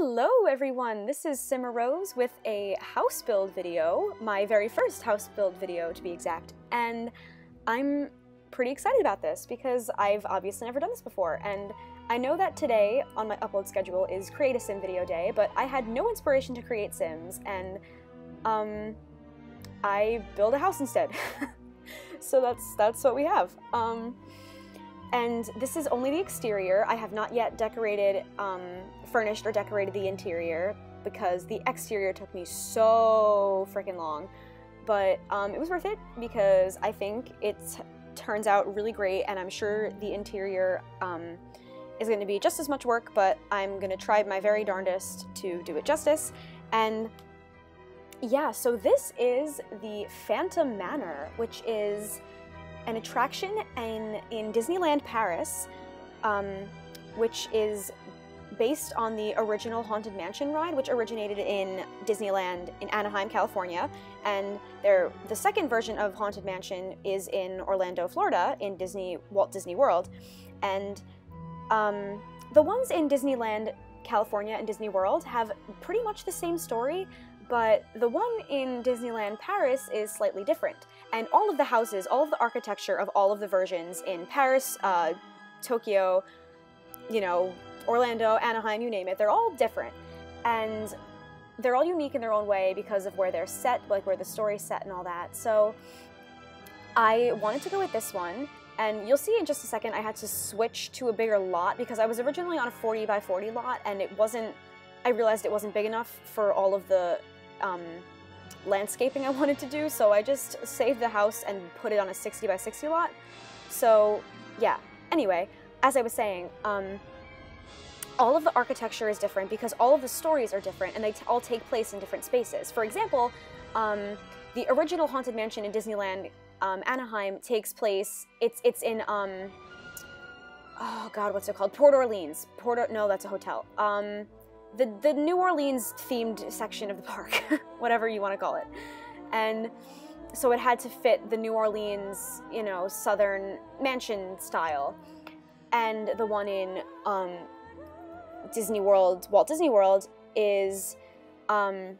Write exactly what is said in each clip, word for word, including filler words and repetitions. Hello everyone, this is Simmer Rose with a house build video, my very first house build video to be exact, and I'm pretty excited about this because I've obviously never done this before, and I know that today on my upload schedule is Create a Sim Video Day, but I had no inspiration to create Sims, and um, I build a house instead. So that's, that's what we have. Um, And this is only the exterior. I have not yet decorated, um, furnished or decorated the interior because the exterior took me so freaking long. But um, it was worth it because I think it turns out really great, and I'm sure the interior um, is going to be just as much work, but I'm going to try my very darndest to do it justice. And yeah, so this is the Phantom Manor, which is an attraction in, in Disneyland Paris, um, which is based on the original Haunted Mansion ride, which originated in Disneyland in Anaheim, California. And there, the second version of Haunted Mansion is in Orlando, Florida, in Disney Walt Disney World. And um, the ones in Disneyland, California, and Disney World have pretty much the same story, but the one in Disneyland Paris is slightly different. And all of the houses, all of the architecture of all of the versions in Paris, uh, Tokyo, you know, Orlando, Anaheim, you name it, they're all different. And they're all unique in their own way because of where they're set, like where the story's set and all that. So I wanted to go with this one, and you'll see in just a second I had to switch to a bigger lot because I was originally on a forty by forty lot, and it wasn't, I realized it wasn't big enough for all of the um, landscaping I wanted to do, so I just saved the house and put it on a sixty by sixty lot. So yeah, anyway, as I was saying, um, all of the architecture is different because all of the stories are different, and they t all take place in different spaces. For example, um, the original Haunted Mansion in Disneyland um, Anaheim takes place, it's, it's in, um, oh god, what's it called? Port Orleans. Port, or no, that's a hotel. Um, The, the New Orleans themed section of the park, whatever you want to call it. And so it had to fit the New Orleans, you know, southern mansion style. And the one in um, Disney World, Walt Disney World, is um,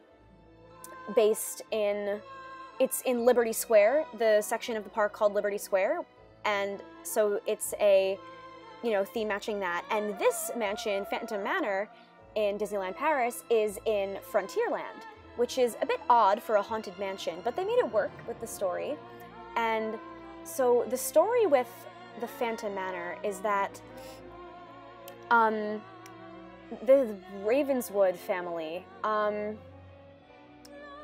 based in, it's in Liberty Square, the section of the park called Liberty Square. And so it's a, you know, theme matching that. And this mansion, Phantom Manor, in Disneyland Paris is in Frontierland, which is a bit odd for a haunted mansion, but they made it work with the story. And so the story with the Phantom Manor is that um, the Ravenswood family, um,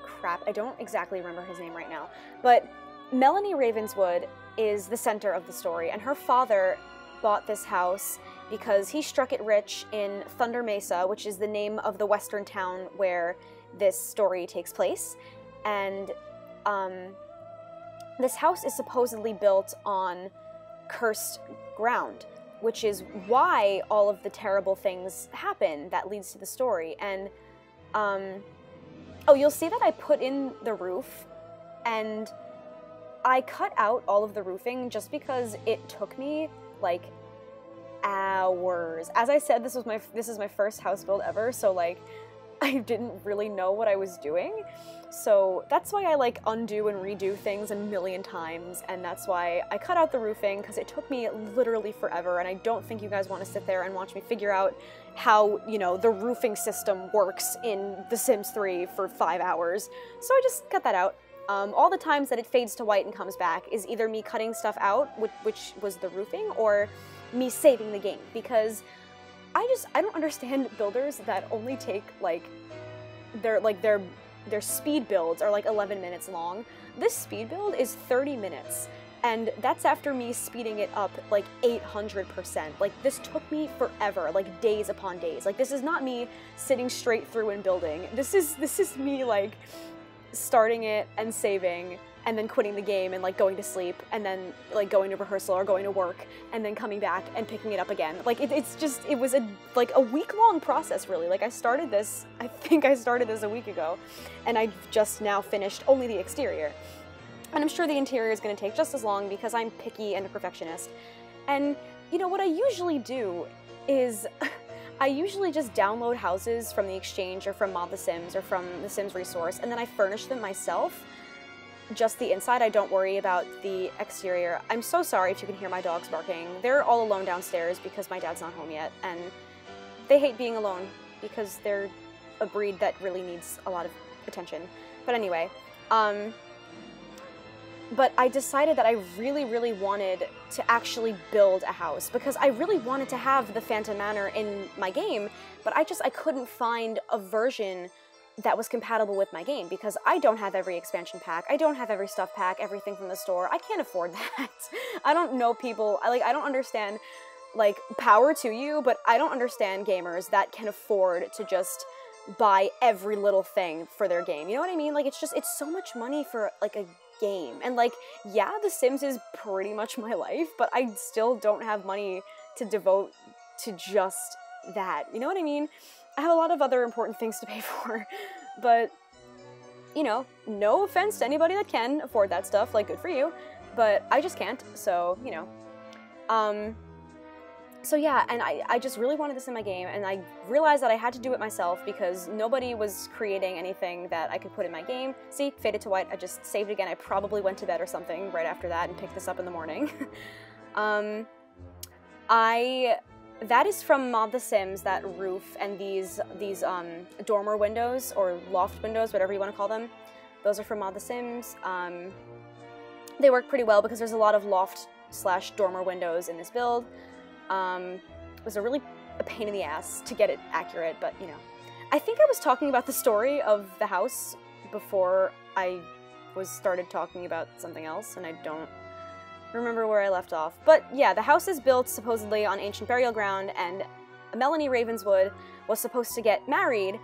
crap, I don't exactly remember his name right now, but Melanie Ravenswood is the center of the story, and her father bought this house because he struck it rich in Thunder Mesa, which is the name of the western town where this story takes place. And um, this house is supposedly built on cursed ground, which is why all of the terrible things happen that leads to the story. And, um, oh, you'll see that I put in the roof, and I cut out all of the roofing just because it took me, like, hours. As I said, this was my this is my first house build ever, so like I didn't really know what I was doing. So that's why I like undo and redo things a million times, and that's why I cut out the roofing, because it took me literally forever, and I don't think you guys want to sit there and watch me figure out how, you know, the roofing system works in The Sims three for five hours. So I just cut that out. Um, all the times that it fades to white and comes back is either me cutting stuff out, which, which was the roofing, or me saving the game, because I just, I don't understand builders that only take like, their like their their speed builds are like eleven minutes long. This speed build is thirty minutes, and that's after me speeding it up like eight hundred percent. Like, this took me forever, like days upon days. Like, this is not me sitting straight through and building. This is, this is me like starting it and saving, and then quitting the game and like going to sleep, and then like going to rehearsal or going to work, and then coming back and picking it up again. Like, it, it's just, it was a like a week-long process, really. Like, I started this, I think I started this a week ago, and I just now finished only the exterior. And I'm sure the interior is gonna take just as long because I'm picky and a perfectionist. And you know, what I usually do is I usually just download houses from the Exchange or from Mod The Sims or from The Sims Resource, and then I furnish them myself. Just the inside, I don't worry about the exterior. I'm so sorry if you can hear my dogs barking. They're all alone downstairs because my dad's not home yet, and they hate being alone because they're a breed that really needs a lot of attention. But anyway, um, but I decided that I really, really wanted to actually build a house because I really wanted to have the Phantom Manor in my game, but I just, I couldn't find a version that was compatible with my game because I don't have every expansion pack, I don't have every stuff pack, everything from the store. I can't afford that. I don't know people, I, like, I don't understand, like, power to you, but I don't understand gamers that can afford to just buy every little thing for their game. You know what I mean? Like, it's just, it's so much money for, like, a game. And, like, yeah, The Sims is pretty much my life, but I still don't have money to devote to just that. You know what I mean? I have a lot of other important things to pay for, but, you know, no offense to anybody that can afford that stuff, like, good for you, but I just can't, so, you know. Um, so yeah, and I, I just really wanted this in my game, and I realized that I had to do it myself because nobody was creating anything that I could put in my game. See, faded to white, I just saved again. I probably went to bed or something right after that and picked this up in the morning. um, I... That is from Mod The Sims, that roof and these these um, dormer windows or loft windows, whatever you want to call them. Those are from Mod The Sims. Um, they work pretty well because there's a lot of loft slash dormer windows in this build. Um, it was a really a pain in the ass to get it accurate, but you know. I think I was talking about the story of the house before I was started talking about something else, and I don't remember where I left off. But yeah, the house is built supposedly on ancient burial ground, and Melanie Ravenswood was supposed to get married,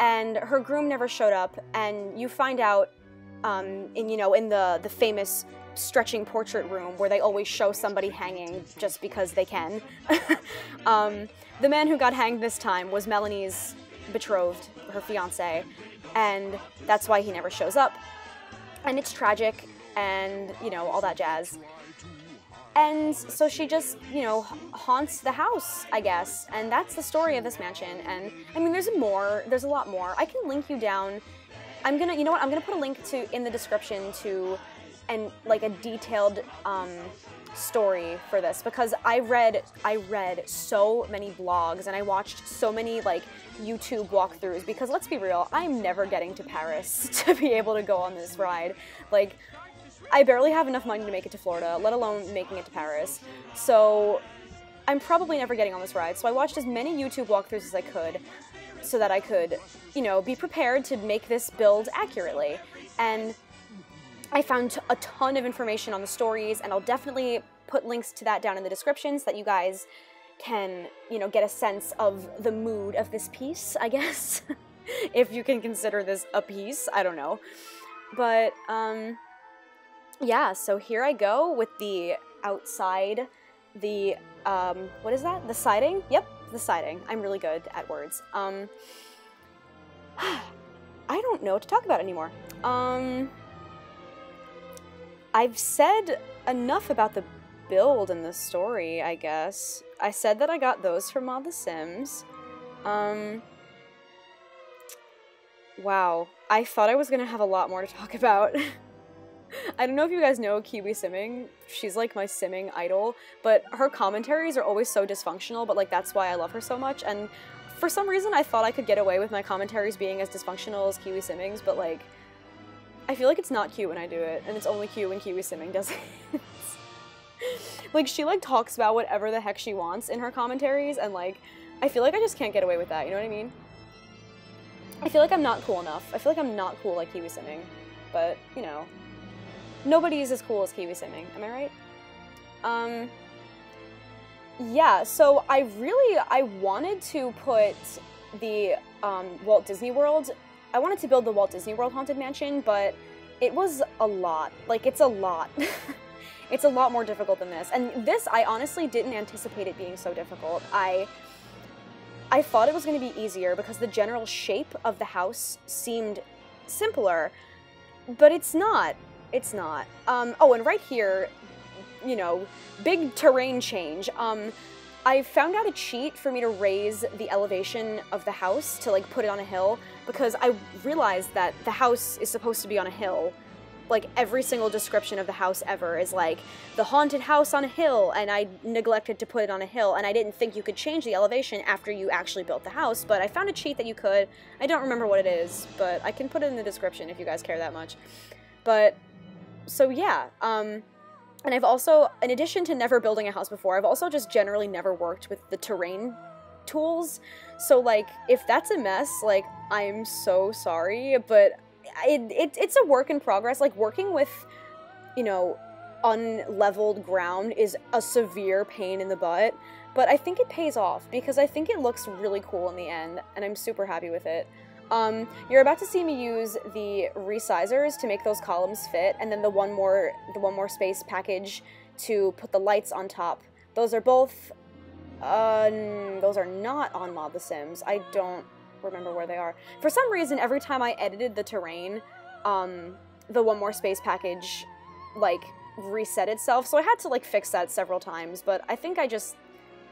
and her groom never showed up, and you find out um, in, you know, in the, the famous stretching portrait room where they always show somebody hanging just because they can. um, the man who got hanged this time was Melanie's betrothed, her fiancé, and that's why he never shows up. And it's tragic, and, you know, all that jazz. And so she just, you know, haunts the house, I guess. And that's the story of this mansion. And, I mean, there's more. There's a lot more. I can link you down. I'm gonna, you know what, I'm gonna put a link to, in the description to, and like a detailed um, story for this. Because I read, I read so many blogs and I watched so many, like, YouTube walkthroughs. Because let's be real, I'm never getting to Paris to be able to go on this ride. Like, I barely have enough money to make it to Florida, let alone making it to Paris. So I'm probably never getting on this ride. So I watched as many YouTube walkthroughs as I could so that I could, you know, be prepared to make this build accurately. And I found a ton of information on the stories, and I'll definitely put links to that down in the description so that you guys can, you know, get a sense of the mood of this piece, I guess. If you can consider this a piece, I don't know. But, um... yeah, so here I go with the outside, the, um, what is that? The siding? Yep, the siding. I'm really good at words. Um, I don't know what to talk about anymore. Um, I've said enough about the build and the story, I guess. I said that I got those from Mod The Sims. Um, wow, I thought I was going to have a lot more to talk about. I don't know if you guys know Kiwi Simming. She's like my simming idol, but her commentaries are always so dysfunctional, but like that's why I love her so much. And for some reason I thought I could get away with my commentaries being as dysfunctional as Kiwi Simming's, but like I feel like it's not cute when I do it, and it's only cute when Kiwi Simming does it. Like she like talks about whatever the heck she wants in her commentaries, and like I feel like I just can't get away with that, you know what I mean? I feel like I'm not cool enough. I feel like I'm not cool like Kiwi Simming, but you know. Nobody is as cool as Kiwi Simming, am I right? Um, yeah, so I really, I wanted to put the um, Walt Disney World, I wanted to build the Walt Disney World Haunted Mansion, but it was a lot. Like, it's a lot. It's a lot more difficult than this. And this, I honestly didn't anticipate it being so difficult. I, I thought it was going to be easier because the general shape of the house seemed simpler, but it's not. It's not. Um, oh, and right here, you know, big terrain change. Um, I found out a cheat for me to raise the elevation of the house to like put it on a hill, because I realized that the house is supposed to be on a hill. Like every single description of the house ever is like the haunted house on a hill, and I neglected to put it on a hill, and I didn't think you could change the elevation after you actually built the house, but I found a cheat that you could. I don't remember what it is, but I can put it in the description if you guys care that much. But so yeah, um, and I've also, in addition to never building a house before, I've also just generally never worked with the terrain tools. So like, if that's a mess, like, I'm so sorry, but it, it, it's a work in progress. Like, working with, you know, unleveled ground is a severe pain in the butt, but I think it pays off because I think it looks really cool in the end, and I'm super happy with it. Um, you're about to see me use the resizers to make those columns fit, and then the one more, the one more space package to put the lights on top. Those are both, uh, those are not on Mod The Sims. I don't remember where they are. For some reason, every time I edited the terrain, um, the one more space package, like, reset itself, so I had to, like, fix that several times, but I think I just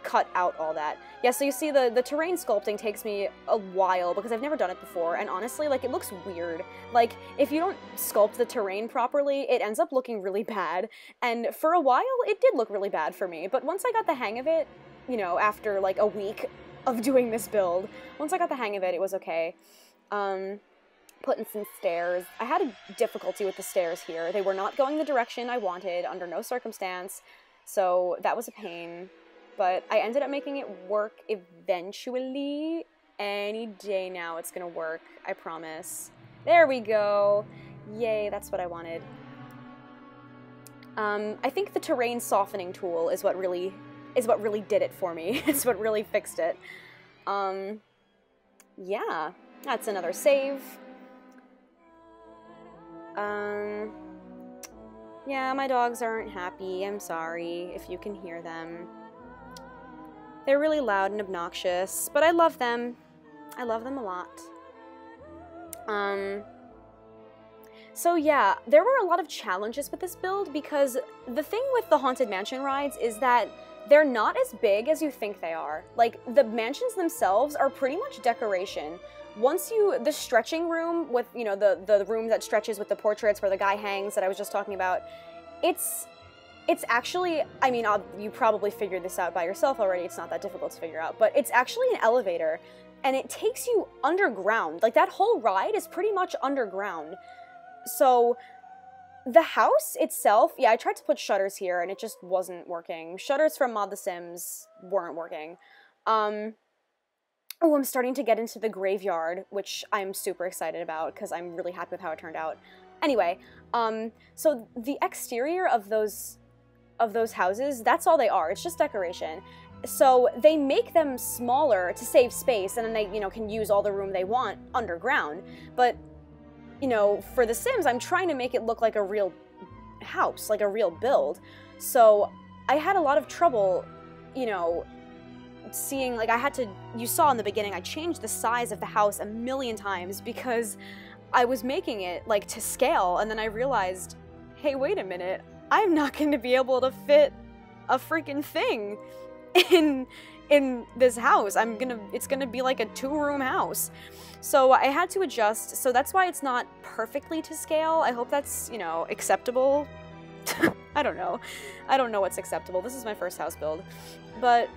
cut out all that. Yeah, so you see the, the terrain sculpting takes me a while because I've never done it before, and honestly, like, it looks weird. Like, if you don't sculpt the terrain properly, it ends up looking really bad, and for a while, it did look really bad for me, but once I got the hang of it, you know, after, like, a week of doing this build, once I got the hang of it, it was okay. Um, putting some stairs. I had a difficulty with the stairs here. They were not going the direction I wanted under no circumstance, so that was a pain. But I ended up making it work eventually. Any day now it's gonna work, I promise. There we go. Yay, that's what I wanted. Um, I think the terrain softening tool is what really is what really did it for me. It's what really fixed it. Um, yeah, that's another save. Um, yeah, my dogs aren't happy. I'm sorry if you can hear them. They're really loud and obnoxious, but I love them. I love them a lot. Um, so yeah, there were a lot of challenges with this build because the thing with the Haunted Mansion rides is that they're not as big as you think they are. Like, the mansions themselves are pretty much decoration. Once you, the stretching room with, you know, the, the room that stretches with the portraits where the guy hangs that I was just talking about, it's... It's actually, I mean, I'll, you probably figured this out by yourself already, it's not that difficult to figure out, but it's actually an elevator, and it takes you underground. Like, that whole ride is pretty much underground. So, the house itself, yeah, I tried to put shutters here, and it just wasn't working. Shutters from Mod The Sims weren't working. Um, oh, I'm starting to get into the graveyard, which I'm super excited about, because I'm really happy with how it turned out. Anyway, um, so the exterior of those... of those houses, that's all they are. It's just decoration. So they make them smaller to save space, and then they, you know, can use all the room they want underground. But, you know, for The Sims, I'm trying to make it look like a real house, like a real build. So I had a lot of trouble, you know, seeing, like, I had to, you saw in the beginning, I changed the size of the house a million times because I was making it, like, to scale, and then I realized, hey, wait a minute, I'm not going to be able to fit a freaking thing in in this house. I'm going to it's going to be like a two-room house. So I had to adjust. So that's why it's not perfectly to scale. I hope that's, you know, acceptable. I don't know. I don't know what's acceptable. This is my first house build. But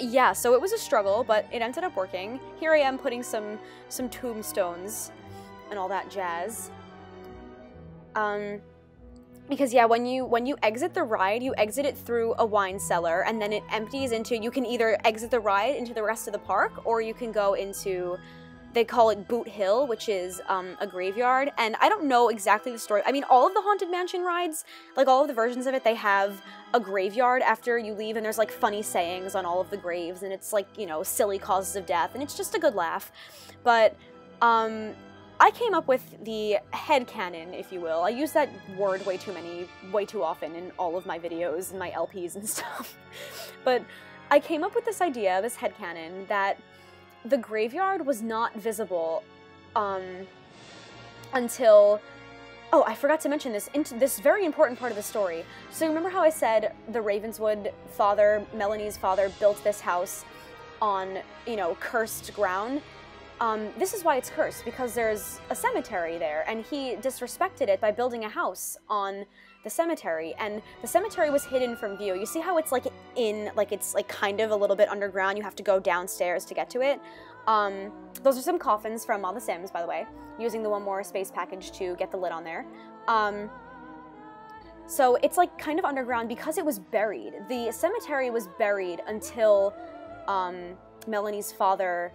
yeah, so it was a struggle, but it ended up working. Here I am putting some some tombstones and all that jazz. Um Because yeah, when you when you exit the ride, you exit it through a wine cellar, and then it empties into, you can either exit the ride into the rest of the park, or you can go into, they call it Boot Hill, which is um, a graveyard, and I don't know exactly the story. I mean, all of the Haunted Mansion rides, like all of the versions of it, they have a graveyard after you leave, and there's like funny sayings on all of the graves, and it's like, you know, silly causes of death, and it's just a good laugh. But, um... I came up with the headcanon, if you will. I use that word way too many, way too often in all of my videos and my L Ps and stuff. But I came up with this idea, this headcanon, that the graveyard was not visible um, until Oh, I forgot to mention this, into this very important part of the story. So remember how I said the Ravenswood father, Melanie's father, built this house on, you know, cursed ground? Um, this is why it's cursed, because there's a cemetery there, and he disrespected it by building a house on the cemetery, and the cemetery was hidden from view. You see how it's like in, like it's like kind of a little bit underground, you have to go downstairs to get to it? Um, those are some coffins from Mod The Sims, by the way, using the one more space package to get the lid on there. Um, so it's like kind of underground because it was buried. The cemetery was buried until um, Melanie's father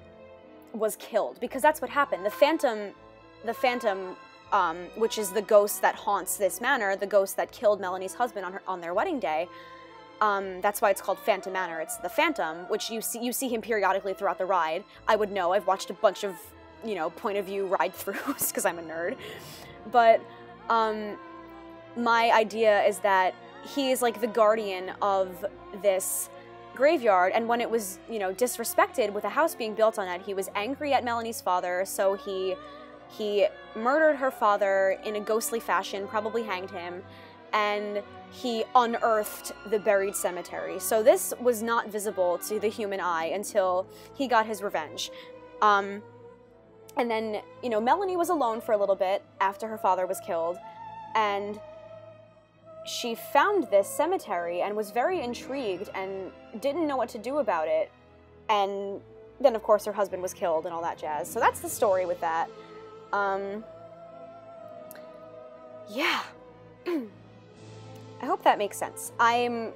was killed, because that's what happened. The Phantom, the Phantom, um, which is the ghost that haunts this manor, the ghost that killed Melanie's husband on her on their wedding day. Um, that's why it's called Phantom Manor. It's the Phantom, which you see you see him periodically throughout the ride. I would know. I've watched a bunch of, you know, point of view ride-throughs because I'm a nerd. But um, my idea is that he is like the guardian of this graveyard, and when it was, you know, disrespected with a house being built on it, he was angry at Melanie's father, so he he murdered her father in a ghostly fashion, probably hanged him, and he unearthed the buried cemetery. So this was not visible to the human eye until he got his revenge. Um, and then, you know, Melanie was alone for a little bit after her father was killed, and she found this cemetery and was very intrigued and didn't know what to do about it. And then, of course, her husband was killed and all that jazz. So that's the story with that. Um, yeah. I hope that makes sense. I'm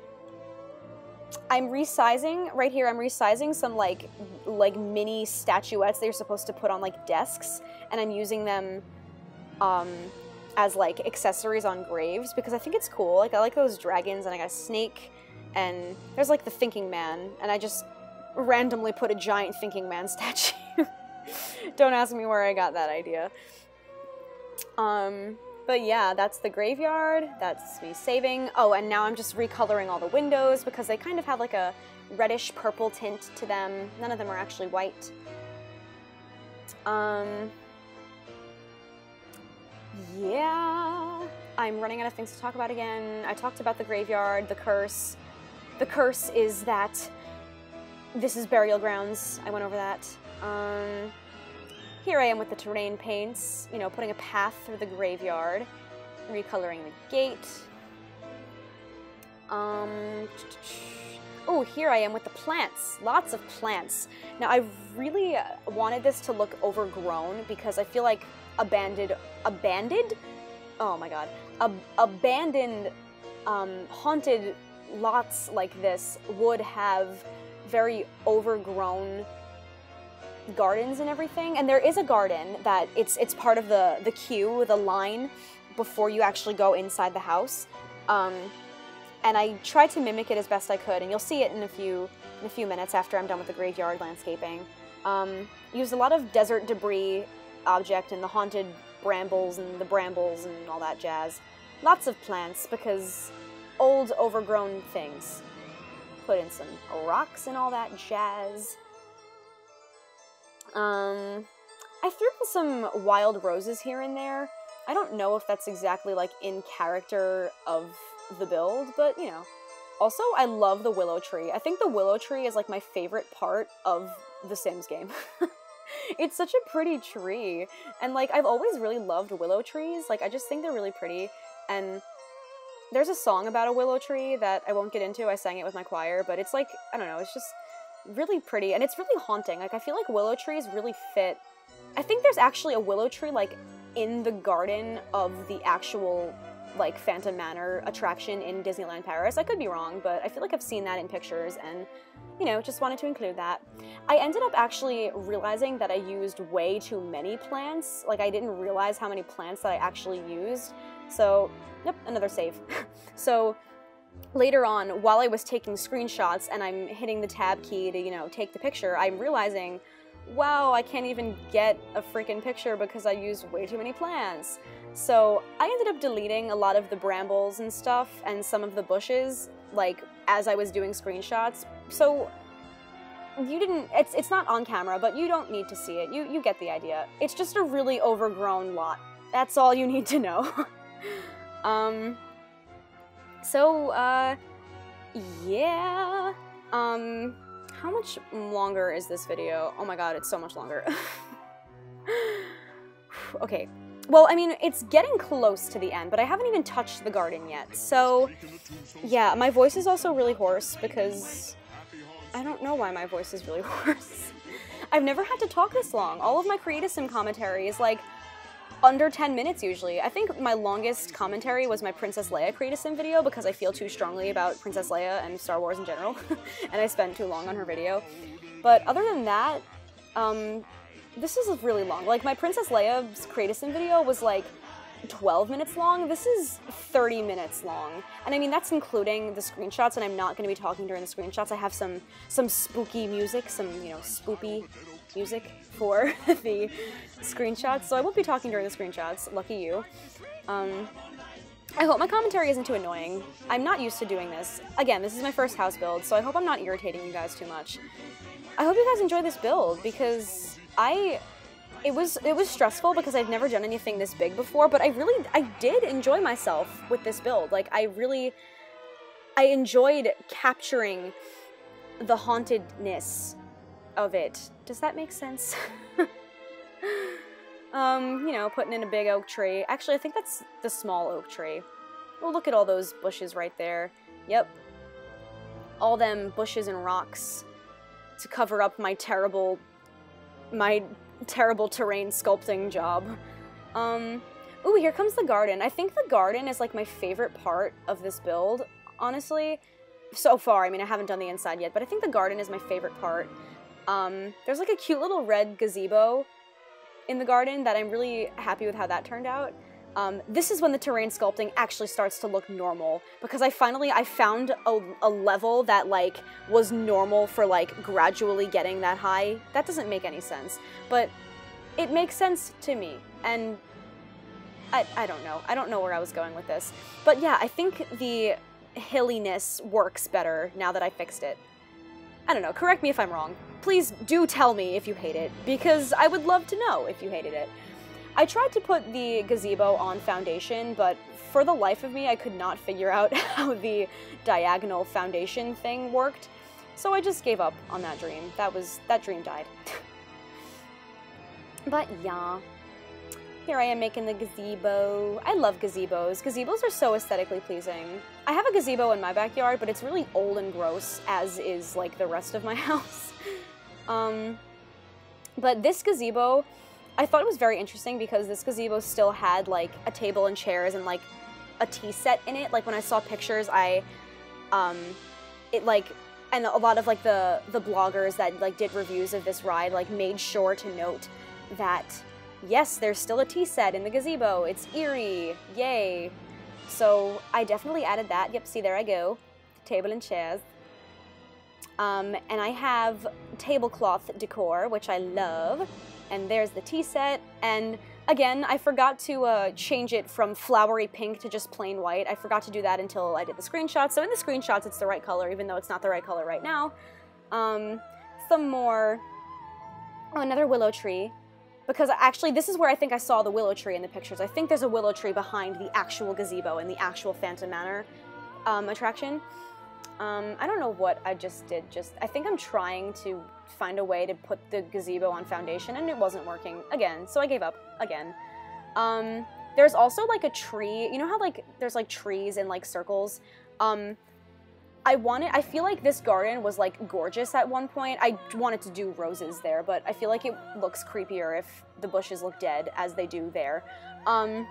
I'm resizing right here. I'm resizing some like like mini statuettes that you're supposed to put on like desks, and I'm using them um, as like accessories on graves because I think it's cool. Like I like those dragons, and I got a snake, and there's like the thinking man, and I just randomly put a giant thinking man statue. Don't ask me where I got that idea. Um. But yeah, that's the graveyard, that's me saving. Oh, and now I'm just recoloring all the windows because they kind of have like a reddish purple tint to them. None of them are actually white. Um, yeah, I'm running out of things to talk about again. I talked about the graveyard, the curse. The curse is that this is burial grounds. I went over that. Um, Here I am with the terrain paints, you know, putting a path through the graveyard, recoloring the gate. Um, oh, here I am with the plants, lots of plants. Now I really wanted this to look overgrown because I feel like abandoned, abandoned? Oh my God. Ab abandoned, um, haunted lots like this would have very overgrown gardens and everything, and there is a garden that it's it's part of the the queue, the line before you actually go inside the house, um, and I tried to mimic it as best I could, and you'll see it in a few in a few minutes after I'm done with the graveyard landscaping. Um, used a lot of desert debris object and the haunted brambles and the brambles and all that jazz. Lots of plants because old overgrown things. Put in some rocks and all that jazz. Um, I threw in some wild roses here and there. I don't know if that's exactly like in character of the build, but you know. Also, I love the willow tree. I think the willow tree is like my favorite part of the Sims game. It's such a pretty tree. And like, I've always really loved willow trees. Like, I just think they're really pretty. And there's a song about a willow tree that I won't get into. I sang it with my choir, but it's like, I don't know, it's just really pretty, and it's really haunting. Like, I feel like willow trees really fit. I think there's actually a willow tree, like, in the garden of the actual, like, Phantom Manor attraction in Disneyland Paris. I could be wrong, but I feel like I've seen that in pictures, and, you know, just wanted to include that. I ended up actually realizing that I used way too many plants. Like, I didn't realize how many plants that I actually used. So, nope, another save. So, later on, while I was taking screenshots and I'm hitting the tab key to, you know, take the picture, I'm realizing, wow, I can't even get a freaking picture because I used way too many plants. So I ended up deleting a lot of the brambles and stuff and some of the bushes, like, as I was doing screenshots. So you didn't, it's, it's not on camera, but you don't need to see it. You, you get the idea. It's just a really overgrown lot that's all you need to know. um, so, uh, yeah. Um, how much longer is this video? Oh my god, it's so much longer. Okay. Well, I mean, it's getting close to the end, but I haven't even touched the garden yet. So, yeah, my voice is also really hoarse because I don't know why my voice is really hoarse. I've never had to talk this long. All of my Creatisim commentary is like under ten minutes usually. I think my longest commentary was my Princess Leia Creatisim video because I feel too strongly about Princess Leia and Star Wars in general, and I spent too long on her video. But other than that, um... this is really long. Like, my Princess Leia's Creatisim video was like twelve minutes long. This is thirty minutes long. And I mean, that's including the screenshots, and I'm not going to be talking during the screenshots. I have some some spooky music, some, you know, spoopy music for the screenshots. So I won't be talking during the screenshots. Lucky you. Um, I hope my commentary isn't too annoying. I'm not used to doing this. Again, this is my first house build, so I hope I'm not irritating you guys too much. I hope you guys enjoy this build, because I, it was it was stressful because I've never done anything this big before, but I really, I did enjoy myself with this build. Like, I really, I enjoyed capturing the hauntedness of it. Does that make sense? um, you know, putting in a big oak tree. Actually, I think that's the small oak tree. Oh, look at all those bushes right there. Yep. All them bushes and rocks to cover up my terrible... my terrible terrain sculpting job. Um, ooh, here comes the garden. I think the garden is like my favorite part of this build, honestly. So far, I mean, I haven't done the inside yet, but I think the garden is my favorite part. Um, there's like a cute little red gazebo in the garden that I'm really happy with how that turned out. Um, this is when the terrain sculpting actually starts to look normal, because I finally, I found a, a level that, like, was normal for, like, gradually getting that high. That doesn't make any sense, but it makes sense to me, and I, I don't know. I don't know where I was going with this, but yeah, I think the hilliness works better now that I fixed it. I don't know, correct me if I'm wrong. Please do tell me if you hate it, because I would love to know if you hated it. I tried to put the gazebo on foundation, but for the life of me, I could not figure out how the diagonal foundation thing worked, so I just gave up on that dream. That was, that dream died. But yeah, here I am making the gazebo. I love gazebos. Gazebos are so aesthetically pleasing. I have a gazebo in my backyard, but it's really old and gross, as is like the rest of my house. Um, but this gazebo, I thought it was very interesting because this gazebo still had, like, a table and chairs and, like, a tea set in it. Like, when I saw pictures, I, um, it, like, and a lot of, like, the, the bloggers that, like, did reviews of this ride, like, made sure to note that, yes, there's still a tea set in the gazebo. It's eerie. Yay. So I definitely added that. Yep, see, there I go. Table and chairs. Um, and I have tablecloth decor, which I love. And there's the tea set, and again, I forgot to uh, change it from flowery pink to just plain white. I forgot to do that until I did the screenshots, so in the screenshots it's the right color, even though it's not the right color right now. Um, some more... oh, another willow tree, because actually this is where I think I saw the willow tree in the pictures. I think there's a willow tree behind the actual gazebo in the actual Phantom Manor um, attraction. Um, I don't know what I just did, just, I think I'm trying to find a way to put the gazebo on foundation, and it wasn't working, again, so I gave up, again. Um, there's also, like, a tree, you know how, like, there's, like, trees in, like, circles? Um, I wanted, I feel like this garden was, like, gorgeous at one point. I wanted to do roses there, but I feel like it looks creepier if the bushes look dead, as they do there. Um...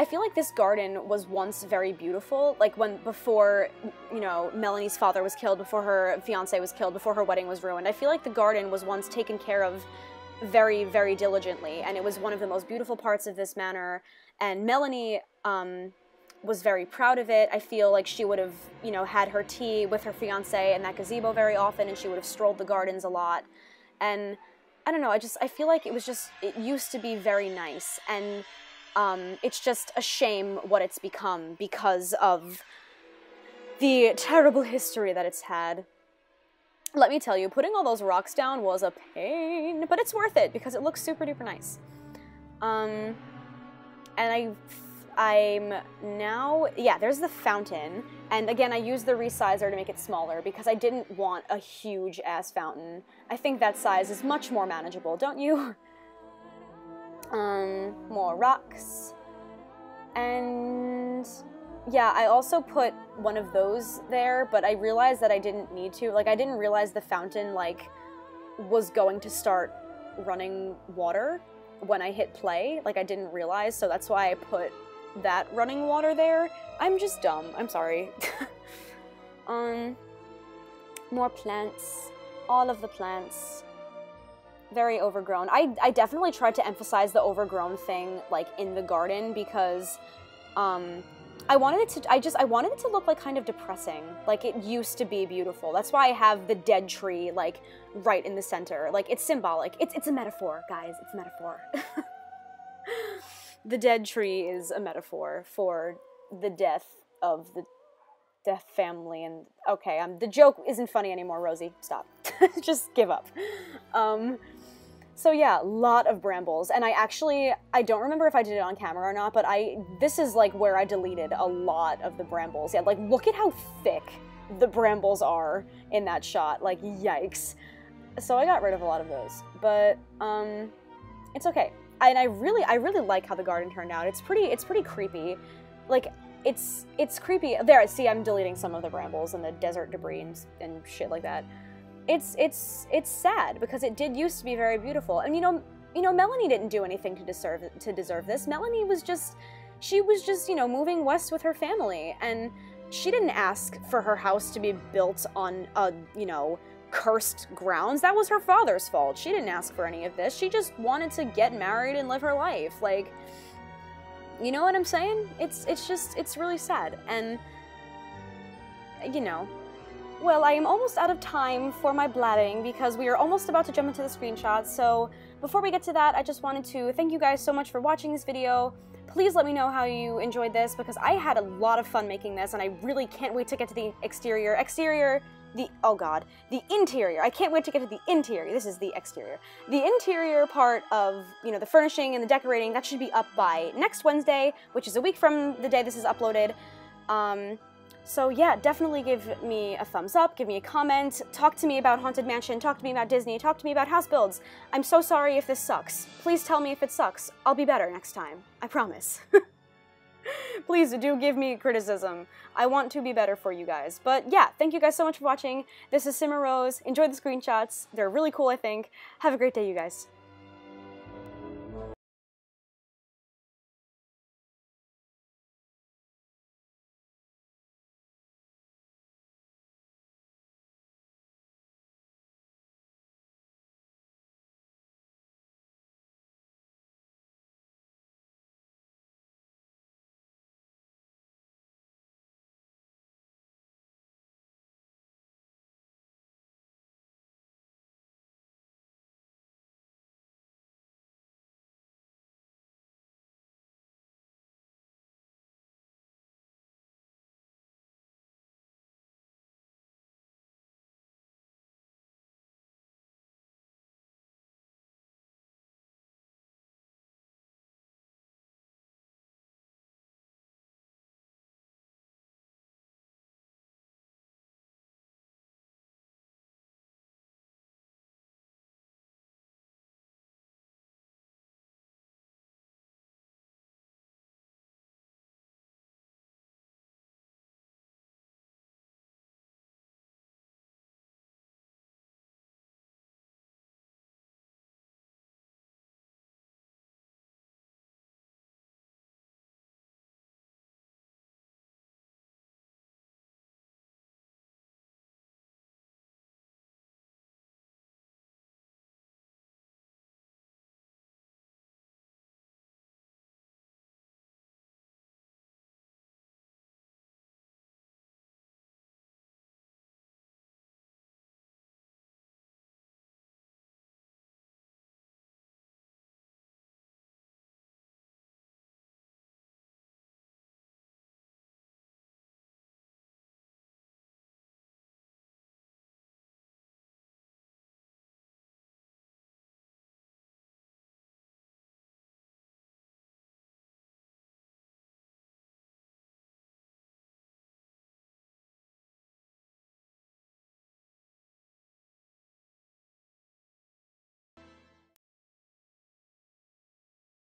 I feel like this garden was once very beautiful, like when, before, you know, Melanie's father was killed, before her fiancé was killed, before her wedding was ruined. I feel like the garden was once taken care of very, very diligently, and it was one of the most beautiful parts of this manor, and Melanie um, was very proud of it. I feel like she would have, you know, had her tea with her fiancé in that gazebo very often, and she would have strolled the gardens a lot, and I don't know, I just, I feel like it was just, it used to be very nice, and Um, it's just a shame what it's become because of the terrible history that it's had. Let me tell you, putting all those rocks down was a pain, but it's worth it because it looks super duper nice. Um, and I, I'm now, yeah, there's the fountain. And again, I used the resizer to make it smaller because I didn't want a huge ass fountain. I think that size is much more manageable, don't you? Um, more rocks. And yeah, I also put one of those there, but I realized that I didn't need to. Like, I didn't realize the fountain, like, was going to start running water when I hit play. Like, I didn't realize, so that's why I put that running water there. I'm just dumb. I'm sorry. um, more plants. All of the plants. Very overgrown. I, I definitely tried to emphasize the overgrown thing, like, in the garden because, um... I wanted it to, I just, I wanted it to look like kind of depressing. Like it used to be beautiful. That's why I have the dead tree like right in the center. Like it's symbolic. It's, it's a metaphor, guys. It's a metaphor. The dead tree is a metaphor for the death of the death family. And okay, um, the joke isn't funny anymore, Rosie. Stop. Just give up. Um... So yeah, a lot of brambles, and I actually, I don't remember if I did it on camera or not, but I, this is like where I deleted a lot of the brambles. Yeah, like look at how thick the brambles are in that shot, like yikes. So I got rid of a lot of those, but um, it's okay. And I really, I really like how the garden turned out. It's pretty, it's pretty creepy. Like it's, it's creepy. There, see, I'm deleting some of the brambles and the desert debris and, and shit like that. It's it's it's sad because it did used to be very beautiful, and you know you know Melanie didn't do anything to deserve to deserve this. Melanie was just she was just you know moving west with her family, and she didn't ask for her house to be built on a you know cursed grounds. That was her father's fault. She didn't ask for any of this. She just wanted to get married and live her life. Like, you know what I'm saying? It's it's just it's really sad, and you know. Well, I am almost out of time for my blabbing because we are almost about to jump into the screenshots. So before we get to that, I just wanted to thank you guys so much for watching this video. Please let me know how you enjoyed this because I had a lot of fun making this, and I really can't wait to get to the exterior. Exterior, the, oh god, the interior. I can't wait to get to the interior. This is the exterior. The interior part of, you know, the furnishing and the decorating, that should be up by next Wednesday, which is a week from the day this is uploaded. Um... So yeah, definitely give me a thumbs up, give me a comment, talk to me about Haunted Mansion, talk to me about Disney, talk to me about house builds. I'm so sorry if this sucks. Please tell me if it sucks. I'll be better next time. I promise. Please do give me criticism. I want to be better for you guys. But yeah, thank you guys so much for watching. This is Simmer Rose. Enjoy the screenshots. They're really cool, I think. Have a great day, you guys.